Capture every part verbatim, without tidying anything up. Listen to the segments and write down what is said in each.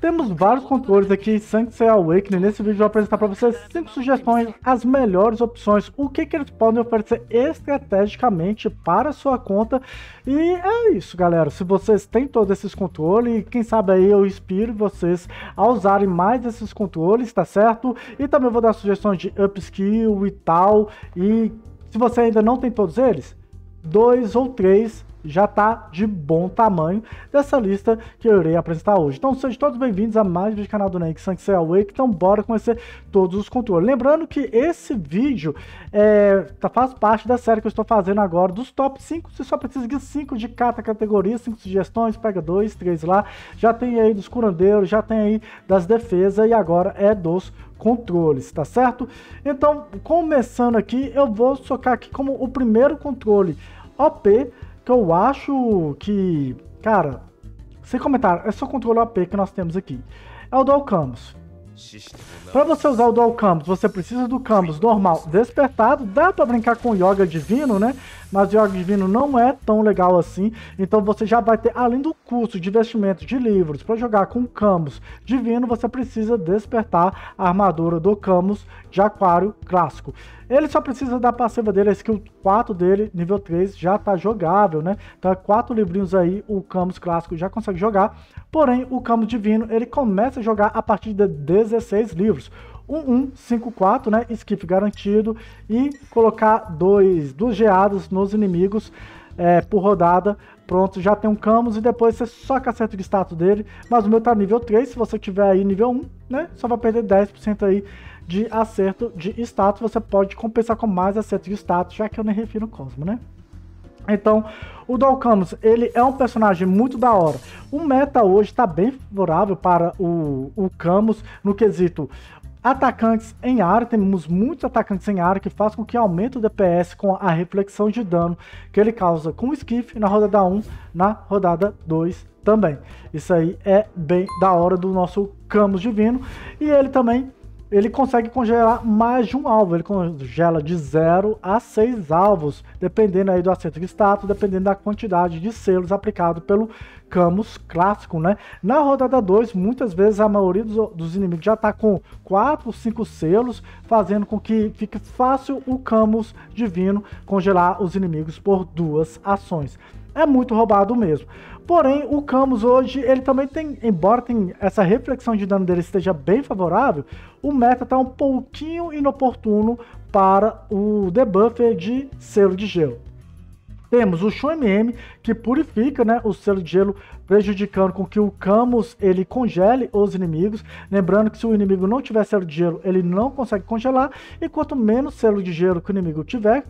Temos vários controles aqui, Saint Seiya Awakening. Nesse vídeo eu vou apresentar para vocês cinco sugestões, as melhores opções, o que, que eles podem oferecer estrategicamente para a sua conta. E é isso, galera. Se vocês têm todos esses controles, quem sabe aí eu inspiro vocês a usarem mais esses controles, tá certo? E também vou dar sugestões de upskill e tal. E se você ainda não tem todos eles, dois ou três já tá de bom tamanho dessa lista que eu irei apresentar hoje. Então sejam todos bem-vindos a mais um vídeo do canal do Ney, Saint Seiya Awakening. Então bora conhecer todos os controles. Lembrando que esse vídeo é, faz parte da série que eu estou fazendo agora dos top cinco. Você só precisa de cinco de cada categoria, cinco sugestões, pega dois, três lá. Já tem aí dos curandeiros, já tem aí das defesas e agora é dos controles, tá certo? Então começando aqui, eu vou socar aqui como o primeiro controle O P, que eu acho que, cara, sem comentário, é só controle O P que nós temos aqui. É o Dual Cambus. Para você usar o Dual Cambus, você precisa do Cambus normal despertado. Dá para brincar com o Yoga Divino, né? Mas o Yoga Divino não é tão legal assim. Então você já vai ter, além do custo de investimento de livros, para jogar com o Camus Divino, você precisa despertar a armadura do Camus de Aquário Clássico. Ele só precisa da passiva dele, a skill quatro dele, nível três, já tá jogável, né? Então, quatro livrinhos aí, o Camus Clássico já consegue jogar. Porém, o Camus Divino, ele começa a jogar a partir de dezesseis livros. um, um, cinco, quatro, né? Skip garantido. E colocar dois, duas geadas nos inimigos é, por rodada. Pronto, já tem um Camus e depois você só acerta o status dele. Mas o meu tá nível três, se você tiver aí nível um, né? Só vai perder dez por cento aí de acerto de status. Você pode compensar com mais acerto de status, já que eu nem refiro o Cosmo, né? Então, o Dual Cambus, ele é um personagem muito da hora. O meta hoje está bem favorável para o, o Camus no quesito atacantes em área. Temos muitos atacantes em área que faz com que aumente o D P S com a reflexão de dano que ele causa com o Skiff na rodada um, na rodada dois também. Isso aí é bem da hora do nosso Camus Divino. E ele também, ele consegue congelar mais de um alvo, ele congela de zero a seis alvos, dependendo aí do acerto de status, dependendo da quantidade de selos aplicado pelo Camus Clássico, né? Na rodada dois, muitas vezes a maioria dos, dos inimigos já tá com quatro, cinco selos, fazendo com que fique fácil o Camus Divino congelar os inimigos por duas ações. É muito roubado mesmo. Porém, o Camus hoje, ele também tem, embora tem essa reflexão de dano dele esteja bem favorável, o meta está um pouquinho inoportuno para o debuff de selo de gelo. Temos o Shun-M M, que purifica, né, o selo de gelo, prejudicando com que o Camus ele congele os inimigos. Lembrando que se o inimigo não tiver selo de gelo, ele não consegue congelar. E quanto menos selo de gelo que o inimigo tiver,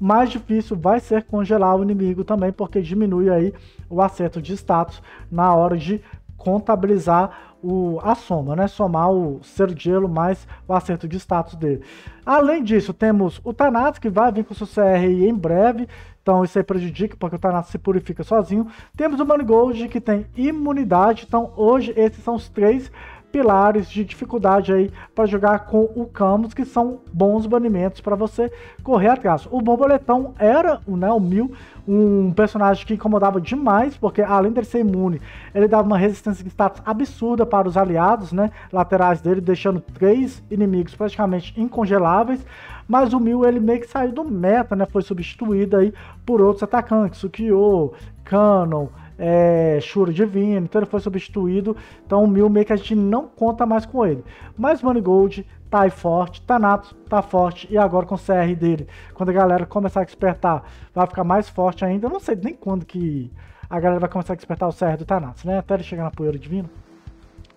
mais difícil vai ser congelar o inimigo também, porque diminui aí o acerto de status na hora de contabilizar o, a soma, né? Somar o selo de gelo mais o acerto de status dele. Além disso, temos o Thanatos, que vai vir com o seu C R em breve. Então isso aí prejudica, porque o Thanatos se purifica sozinho. Temos o Money Gold, que tem imunidade. Então hoje esses são os três pilares de dificuldade aí para jogar com o Camus, que são bons banimentos para você correr atrás. O borboletão era, né, o Mil, um personagem que incomodava demais, porque além dele ser imune, ele dava uma resistência de status absurda para os aliados, né, laterais dele, deixando três inimigos praticamente incongeláveis. Mas o Mil, ele meio que saiu do meta, né, foi substituído aí por outros atacantes, Sukyo, Cano, É, Shuri Divino. Então ele foi substituído. Então o Mil meio que a gente não conta mais com ele. Mas Money Gold tá aí forte, Thanatos tá forte. E agora com o C R dele, quando a galera começar a despertar, vai ficar mais forte ainda. Eu não sei nem quando que a galera vai começar a despertar o C R do Thanatos, né? Até ele chegar na poeira divina.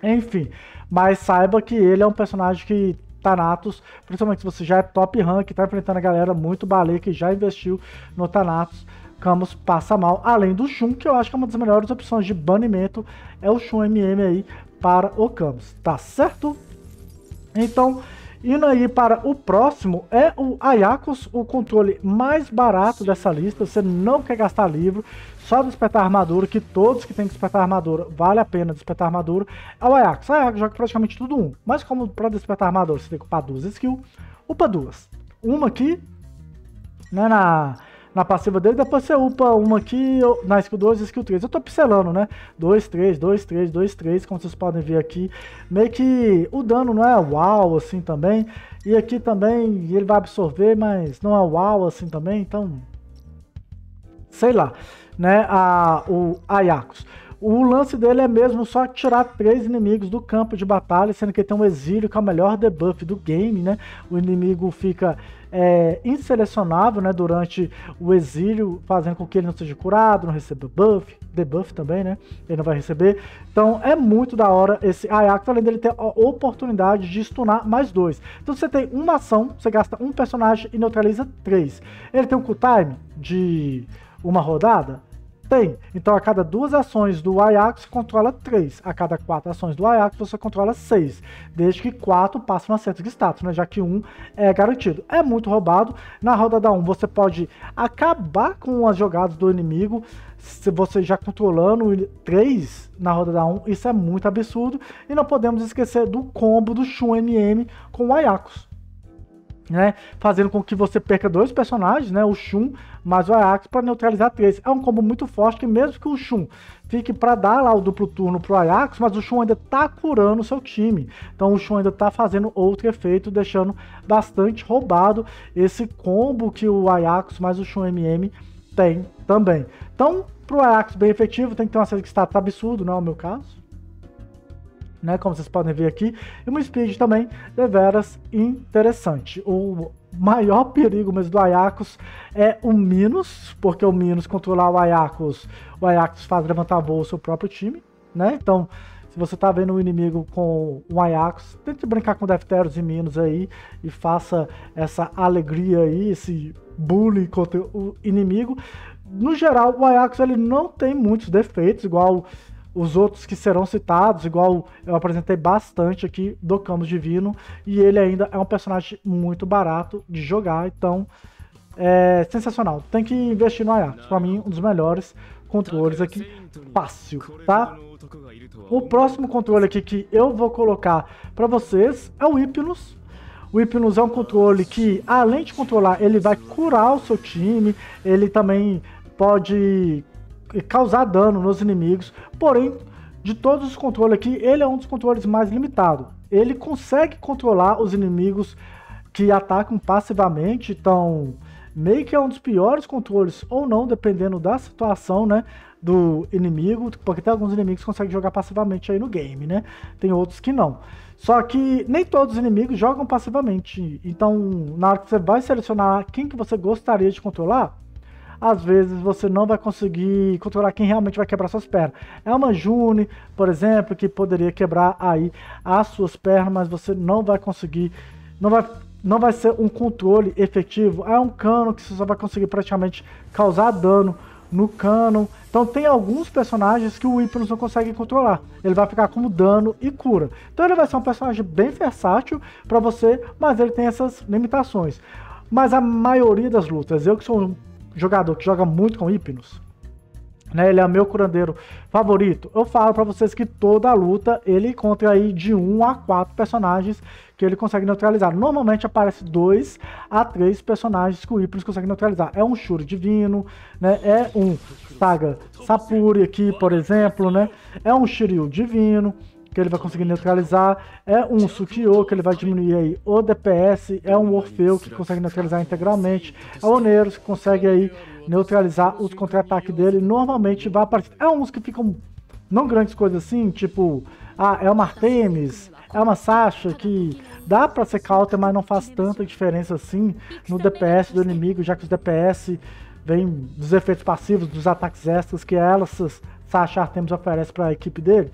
Enfim, mas saiba que ele é um personagem que Thanatos, principalmente se você já é top rank, tá enfrentando a galera muito baleia que já investiu no Thanatos, Camus passa mal. Além do Shun, que eu acho que é uma das melhores opções de banimento, é o Shun-M M aí para o Camus, tá certo? Então, indo aí para o próximo, é o Aiacos, o controle mais barato dessa lista. Você não quer gastar livro, só despertar armadura, que todos que tem que despertar armadura, vale a pena despertar armadura, é o Aiacos. O Aiacos joga praticamente tudo um, mas como para despertar armadura você tem que upar duas skills, upa duas. Uma aqui, né, na... na passiva dele, depois você upa uma aqui na skill dois e skill três. Eu tô pincelando, né? dois, três, dois, três, dois, três, como vocês podem ver aqui. Meio que o dano não é uau assim também. E aqui também ele vai absorver, mas não é uau assim também, então... sei lá, né? A, o Aiacos. O lance dele é mesmo só tirar três inimigos do campo de batalha, sendo que ele tem um exílio que é o melhor debuff do game, né? O inimigo fica é, inselecionável, né, durante o exílio, fazendo com que ele não seja curado, não receba buff, debuff também, né? Ele não vai receber. Então é muito da hora esse Aiacos, além dele ter a oportunidade de stunar mais dois. Então você tem uma ação, você gasta um personagem e neutraliza três. Ele tem um cooltime de uma rodada? Tem. Então, a cada duas ações do Aiacos, você controla três. A cada quatro ações do Aiacos, você controla seis. Desde que quatro passam a certo de status, né? Já que um é garantido. É muito roubado. Na roda da um, você pode acabar com as jogadas do inimigo, se você já controlando três na roda da um. Isso é muito absurdo. E não podemos esquecer do combo do Shun-M M com o Aiacos, né, fazendo com que você perca dois personagens, né, o Shun mais o Aiacos, para neutralizar três. É um combo muito forte, que mesmo que o Shun fique para dar lá o duplo turno pro Aiacos, mas o Shun ainda tá curando o seu time. Então o Shun ainda tá fazendo outro efeito, deixando bastante roubado esse combo que o Aiacos mais o Shun-M M tem também. Então, pro Aiacos bem efetivo, tem que ter uma série que está absurdo, não é o meu caso, né, como vocês podem ver aqui, e uma speed também deveras interessante. O maior perigo mesmo do Aiacos é o Minos, porque o Minos controlar o Aiacos, o Aiacos faz levantar voo o seu próprio time, né? Então, se você tá vendo um inimigo com um Aiacos, tente brincar com Deuteros e Minos aí, e faça essa alegria aí, esse bullying contra o inimigo. No geral, o Aiacos ele não tem muitos defeitos, igual os outros que serão citados, igual eu apresentei bastante aqui do Camus Divino, e ele ainda é um personagem muito barato de jogar, então é sensacional. Tem que investir no Aiacos, pra mim um dos melhores controles aqui, fácil, tá? O próximo controle aqui que eu vou colocar pra vocês é o Hypnos. O Hypnos é um controle que, além de controlar, ele vai curar o seu time, ele também pode causar dano nos inimigos, porém, de todos os controles aqui, ele é um dos controles mais limitados. Ele consegue controlar os inimigos que atacam passivamente, então meio que é um dos piores controles, ou não, dependendo da situação, né, do inimigo, porque tem alguns inimigos que conseguem jogar passivamente aí no game, né, tem outros que não. Só que nem todos os inimigos jogam passivamente, então na hora que você vai selecionar quem que você gostaria de controlar, às vezes você não vai conseguir controlar quem realmente vai quebrar suas pernas. É uma Juni, por exemplo, que poderia quebrar aí as suas pernas, mas você não vai conseguir, não vai, não vai ser um controle efetivo. É um Cano que você só vai conseguir praticamente causar dano no Cano. Então tem alguns personagens que o Hypnos não consegue controlar. Ele vai ficar como dano e cura. Então ele vai ser um personagem bem versátil para você, mas ele tem essas limitações. Mas a maioria das lutas, eu que sou um jogador que joga muito com Hypnos, né, ele é o meu curandeiro favorito, eu falo pra vocês que toda a luta ele encontra aí de um a quatro personagens que ele consegue neutralizar. Normalmente aparece dois a três personagens que o Hypnos consegue neutralizar. É um Shuri Divino, né, é um Saga Sapuri aqui, por exemplo, né, é um Shiryu Divino, que ele vai conseguir neutralizar, é um Sukyo, que ele vai diminuir aí o D P S, é um Orfeu, que consegue neutralizar integralmente, é o Oneiros, que consegue aí neutralizar os contra-ataques dele, normalmente vai aparecer, é uns que ficam, não grandes coisas assim, tipo, ah, é uma Artemis, é uma Sasha, que dá pra ser counter, mas não faz tanta diferença assim no D P S do inimigo, já que os D P S vêm dos efeitos passivos, dos ataques extras que elas, Sasha Artemis oferece pra equipe dele.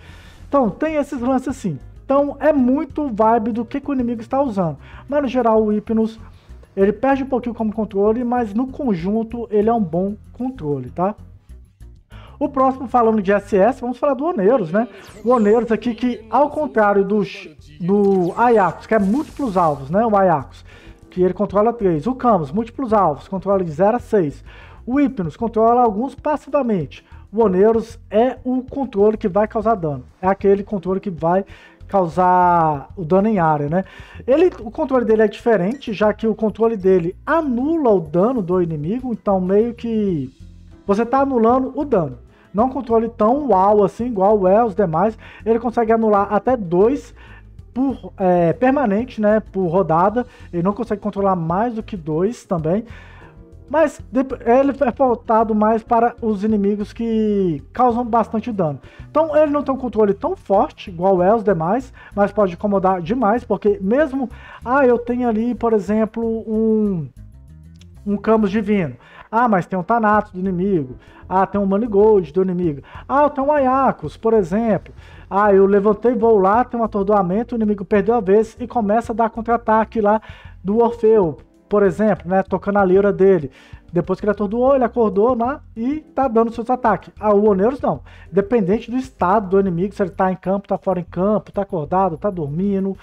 Então, tem esses lances assim. Então, é muito vibe do que, que o inimigo está usando. Mas, no geral, o Hypnos, ele perde um pouquinho como controle, mas no conjunto, ele é um bom controle, tá? O próximo, falando de S S, vamos falar do Oneiros, né? O Oneiros aqui, que ao contrário do, do Aiacos, que é múltiplos alvos, né? O Aiacos, que ele controla três. O Camus, múltiplos alvos, controla de zero a seis. O Hypnos controla alguns passivamente. O Oneiros é o controle que vai causar dano. É aquele controle que vai causar o dano em área, né? Ele, o controle dele é diferente, já que o controle dele anula o dano do inimigo, então meio que você tá anulando o dano. Não um controle tão uau assim, igual é os demais. Ele consegue anular até dois por, é, permanente, né? Por rodada. Ele não consegue controlar mais do que dois também. Mas ele é voltado mais para os inimigos que causam bastante dano. Então ele não tem um controle tão forte igual é os demais, mas pode incomodar demais, porque mesmo, ah, eu tenho ali, por exemplo, um, um Camus Divino. Ah, mas tem um Thanatos do inimigo. Ah, tem um Money Gold do inimigo. Ah, eu tenho um Aiacos, por exemplo. Ah, eu levantei, vou lá, tem um atordoamento, o inimigo perdeu a vez e começa a dar contra-ataque lá do Orfeu, por exemplo, né, tocando a lira dele. Depois que ele atordoou, ele acordou lá e tá dando seus ataques. Ah, o Oneiros não. Dependente do estado do inimigo, se ele tá em campo, tá fora em campo, tá acordado, tá dormindo,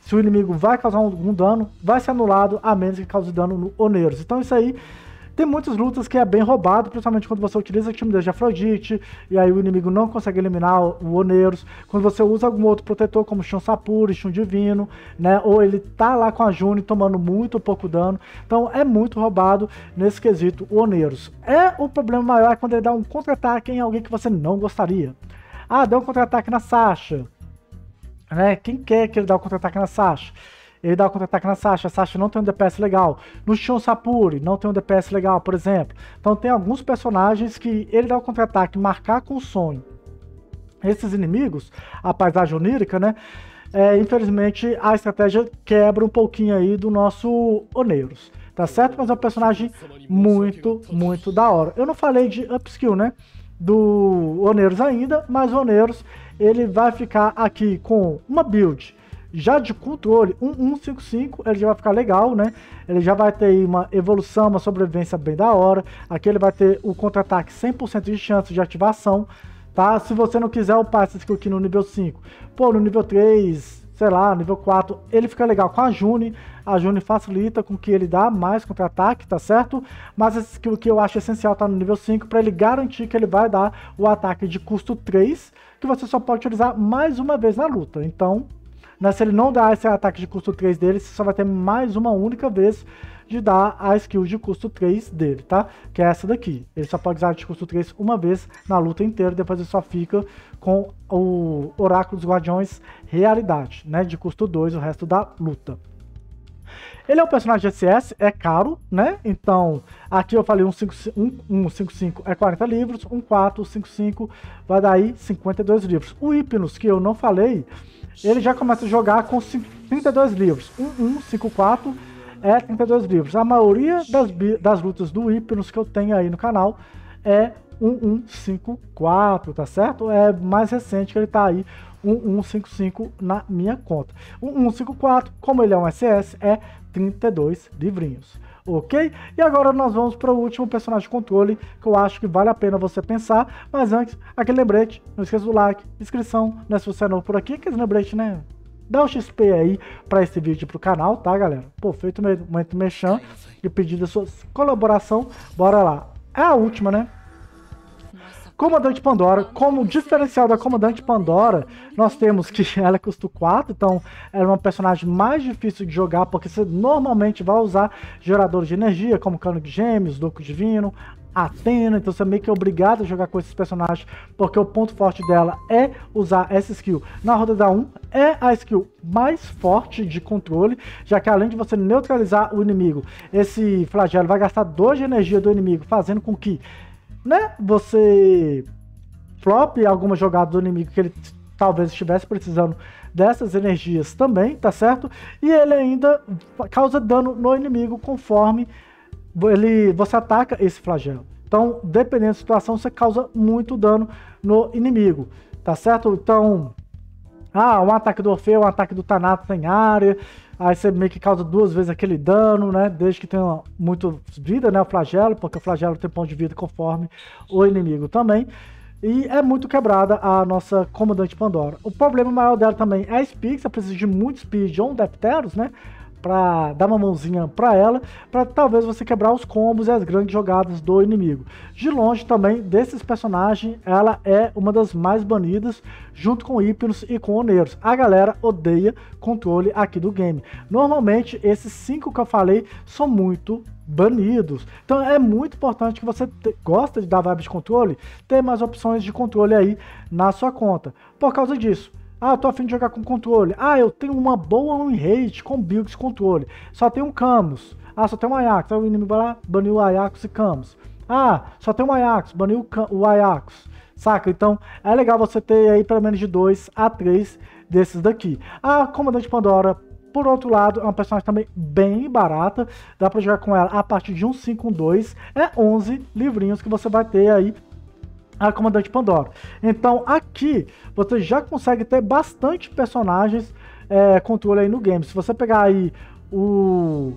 se o inimigo vai causar algum dano, vai ser anulado, a menos que cause dano no Oneiros. Então isso aí, tem muitas lutas que é bem roubado, principalmente quando você utiliza a timidez de Afrodite, e aí o inimigo não consegue eliminar o Oneiros. Quando você usa algum outro protetor, como Shun Sapuri, Shun Divino, né? Ou ele tá lá com a Juni tomando muito pouco dano. Então é muito roubado nesse quesito o Oneiros. É o problema maior é quando ele dá um contra-ataque em alguém que você não gostaria. Ah, deu um contra-ataque na Sasha. Né? Quem quer que ele dê um contra-ataque na Sasha? Ele dá um contra-ataque na Sasha, a Sasha não tem um D P S legal. No Shun Sapuri não tem um D P S legal, por exemplo. Então tem alguns personagens que ele dá um contra-ataque, marcar com o sonho. Esses inimigos, a paisagem onírica, né? É, infelizmente a estratégia quebra um pouquinho aí do nosso Oneiros, tá certo? Mas é um personagem muito, muito da hora. Eu não falei de upskill, né? Do Oneiros ainda, mas o Oneiros ele vai ficar aqui com uma build já de controle um um cinco cinco, ele já vai ficar legal, né? Ele já vai ter aí uma evolução, uma sobrevivência bem da hora. Aqui ele vai ter o contra-ataque cem por cento de chance de ativação, tá? Se você não quiser upar essa skill aqui no nível cinco, pô, no nível três, sei lá, nível quatro, ele fica legal com a Juni. A Juni facilita com que ele dá mais contra-ataque, tá certo? Mas essa skill aqui eu acho essencial tá no nível cinco, para ele garantir que ele vai dar o ataque de custo três, que você só pode utilizar mais uma vez na luta. Então, se ele não dá esse ataque de custo três dele, você só vai ter mais uma única vez de dar a skill de custo três dele, tá? Que é essa daqui. Ele só pode usar de custo três uma vez na luta inteira, depois ele só fica com o Oráculo dos Guardiões Realidade, né? De custo dois o resto da luta. Ele é um personagem de S S, é caro, né? Então, aqui eu falei um cinco cinco é quarenta livros, um quatro cinco cinco vai dar aí cinquenta e dois livros. O Hypnos, que eu não falei, ele já começa a jogar com trinta e dois livros. um um cinco quatro é trinta e dois livros. A maioria das, das lutas do Hypnos que eu tenho aí no canal é um um cinco quatro, tá certo? É mais recente que ele tá aí, um um cinco cinco na minha conta. um um cinco quatro, como ele é um S S, é trinta e dois livrinhos, ok? E agora nós vamos para o último personagem de controle, que eu acho que vale a pena você pensar, mas antes, aquele lembrete, não esqueça do like, inscrição, né, se você é novo por aqui, aquele lembrete, né, dá um X P aí para esse vídeo pro canal, tá, galera? Pô, feito muito mexão e pedindo a sua colaboração, bora lá. É a última, né? Comandante Pandora, como diferencial da Comandante Pandora, nós temos que ela custa quatro, então ela é uma personagem mais difícil de jogar, porque você normalmente vai usar geradores de energia, como Cano de Gêmeos, Duque Divino, Atena, então você é meio que obrigado a jogar com esses personagens, porque o ponto forte dela é usar essa skill. Na roda da um, é a skill mais forte de controle, já que além de você neutralizar o inimigo, esse flagelo vai gastar dois de energia do inimigo, fazendo com que, né, você flop alguma jogada do inimigo que ele talvez estivesse precisando dessas energias também, tá certo? E ele ainda causa dano no inimigo conforme ele, você ataca esse flagelo. Então, dependendo da situação, você causa muito dano no inimigo, tá certo? Então, ah, um ataque do Orfeu, um ataque do Thanatos em área, aí você meio que causa duas vezes aquele dano, né? Desde que tenha muita vida, né? O flagelo, porque o flagelo tem ponto de vida conforme o inimigo também. E é muito quebrada a nossa Comandante Pandora. O problema maior dela também é a speed, você precisa de muito speed ou um Deuteros, né? para dar uma mãozinha para ela, para talvez você quebrar os combos e as grandes jogadas do inimigo. De longe também, desses personagens, ela é uma das mais banidas, junto com Hypnos e com Oneiros. A galera odeia controle aqui do game. Normalmente, esses cinco que eu falei são muito banidos. Então é muito importante que você te... gosta de dar vibe de controle, ter mais opções de controle aí na sua conta. Por causa disso, ah, eu tô afim de jogar com controle. Ah, eu tenho uma boa win rate com builds controle. Só tem um Camus. Ah, só tem um Aiacos. Aí o inimigo vai lá, baniu o Aiacos e Camus. Ah, só tem um Aiacos, baniu o, Cam... o Aiacos. Saca? Então é legal você ter aí pelo menos de dois a três desses daqui. Ah, Comandante Pandora, por outro lado, é uma personagem também bem barata. Dá pra jogar com ela a partir de um cinco, um dois. É onze livrinhos que você vai ter aí a Comandante Pandora. Então aqui você já consegue ter bastante personagens é, controle aí no game. Se você pegar aí o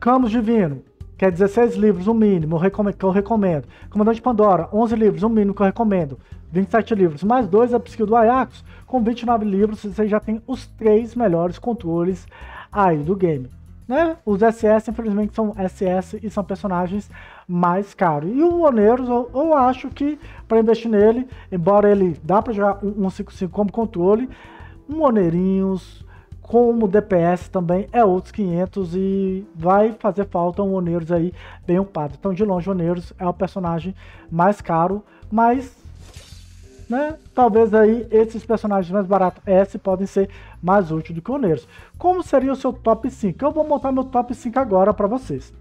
Camus Divino, que é dezesseis livros, o mínimo, que eu recomendo. Comandante Pandora, onze livros, o mínimo que eu recomendo. vinte e sete livros, mais dois upskill do Aiacos, com vinte e nove livros, você já tem os três melhores controles aí do game. Né? Os S S, infelizmente, são S S e são personagens mais caros. E o Oneiros, eu, eu acho que, para investir nele, embora ele dá para jogar um um cinco cinco como controle, um Oneirinhos... como D P S também é outros quinhentos e vai fazer falta um Oneiros aí bem upado. Então de longe o Oneiros é o personagem mais caro, mas né, talvez aí esses personagens mais baratos S podem ser mais úteis do que o Oneiros. Como seria o seu top cinco? Eu vou montar meu top cinco agora para vocês.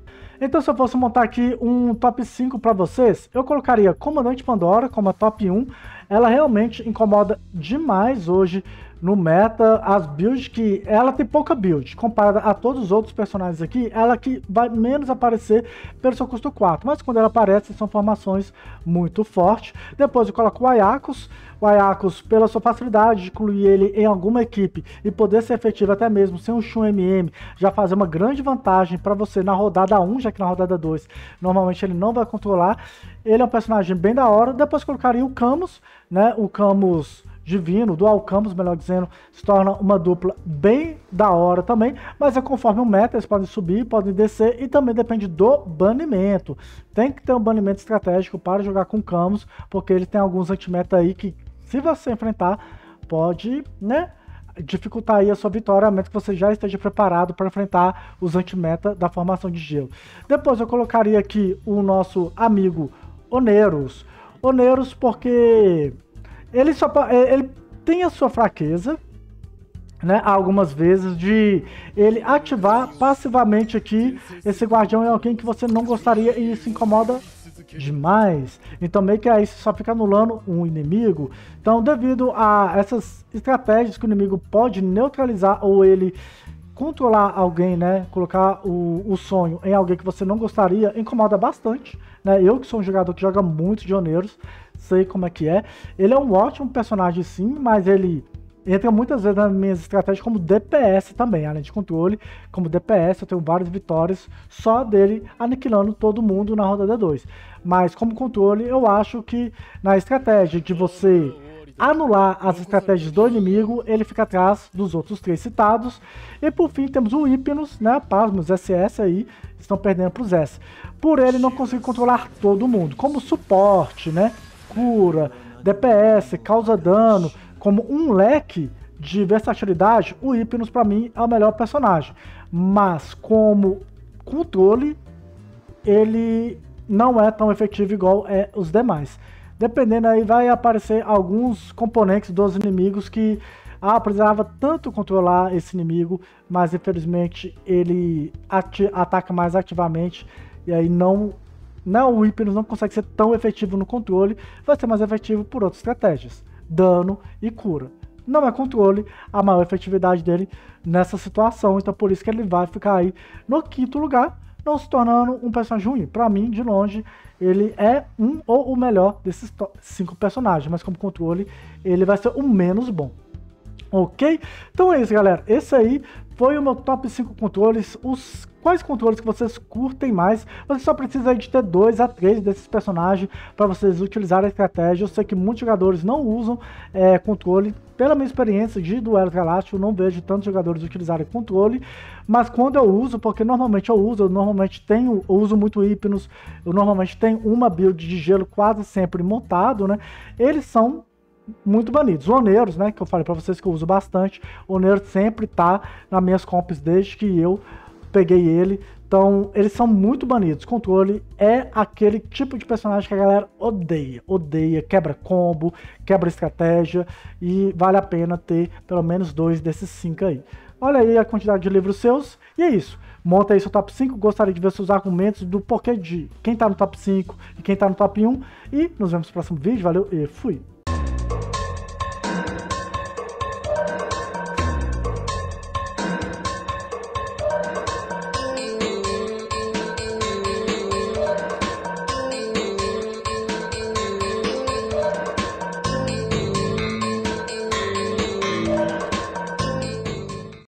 Então se eu fosse montar aqui um top cinco para vocês, eu colocaria Comandante Pandora como a top um. Ela realmente incomoda demais hoje no meta, as builds que... ela tem pouca build, comparada a todos os outros personagens aqui, ela que vai menos aparecer pelo seu custo quatro, mas quando ela aparece, são formações muito fortes. Depois eu coloco o Aiacos, o Aiacos pela sua facilidade de incluir ele em alguma equipe e poder ser efetivo até mesmo sem um Shun-M M, já fazer uma grande vantagem para você na rodada um, já que na rodada dois, normalmente ele não vai controlar. Ele é um personagem bem da hora. Depois colocaria o Camus, né, o Camus Divino, Dual Cambus, melhor dizendo, se torna uma dupla bem da hora também, mas é conforme o meta, eles podem subir, podem descer e também depende do banimento. Tem que ter um banimento estratégico para jogar com Camus, porque ele tem alguns anti-meta aí que, se você enfrentar, pode, né, dificultar aí a sua vitória, a menos que você já esteja preparado para enfrentar os anti-meta da formação de gelo. Depois eu colocaria aqui o nosso amigo Oneiros. Oneiros porque... Ele, só, ele tem a sua fraqueza, né, algumas vezes, de ele ativar passivamente aqui, esse guardião é alguém que você não gostaria e isso incomoda demais. Então meio que aí você só fica anulando um inimigo. Então devido a essas estratégias que o inimigo pode neutralizar ou ele controlar alguém, né, colocar o, o sonho em alguém que você não gostaria, incomoda bastante. Né? Eu que sou um jogador que joga muito de Oneiros, sei como é que é. Ele é um ótimo personagem sim, mas ele entra muitas vezes nas minhas estratégias como D P S também, além de controle, como D P S eu tenho várias vitórias só dele aniquilando todo mundo na rodada dois. Mas como controle eu acho que na estratégia de você anular as estratégias do inimigo, ele fica atrás dos outros três citados. E por fim temos o Hypnos, né, pasmos, S S aí, estão perdendo para os S. Por ele não conseguir controlar todo mundo, como suporte, né, cura, D P S, causa dano, como um leque de versatilidade, o Hypnos para mim é o melhor personagem, mas como controle ele não é tão efetivo igual é os demais. Dependendo aí vai aparecer alguns componentes dos inimigos que ah, precisava tanto controlar esse inimigo, mas infelizmente ele ataca mais ativamente e aí não... Não, o Hypnos não consegue ser tão efetivo no controle, vai ser mais efetivo por outras estratégias, dano e cura. Não é controle a maior efetividade dele nessa situação, então por isso que ele vai ficar aí no quinto lugar, não se tornando um personagem ruim. Para mim, de longe, ele é um ou o melhor desses cinco personagens, mas como controle ele vai ser o menos bom. Ok? Então é isso, galera. Esse aí foi o meu top cinco controles, os quais controles que vocês curtem mais. Você só precisa de ter dois a três desses personagens para vocês utilizarem a estratégia. Eu sei que muitos jogadores não usam é, controle. Pela minha experiência de duelo galáctico, eu não vejo tantos jogadores utilizarem controle, mas quando eu uso, porque normalmente eu uso, eu normalmente tenho, eu uso muito Hypnos, eu normalmente tenho uma build de gelo quase sempre montado, né? Eles são muito banidos. O Oneiros, né, que eu falei para vocês que eu uso bastante, o Oneiros sempre tá nas minhas comps desde que eu peguei ele. Então, eles são muito banidos. Controle é aquele tipo de personagem que a galera odeia. Odeia, quebra combo, quebra estratégia. E vale a pena ter pelo menos dois desses cinco aí. Olha aí a quantidade de livros seus. E é isso. Monta aí seu top cinco. Gostaria de ver seus argumentos do porquê de quem tá no top cinco e quem tá no top um. E nos vemos no próximo vídeo. Valeu e fui!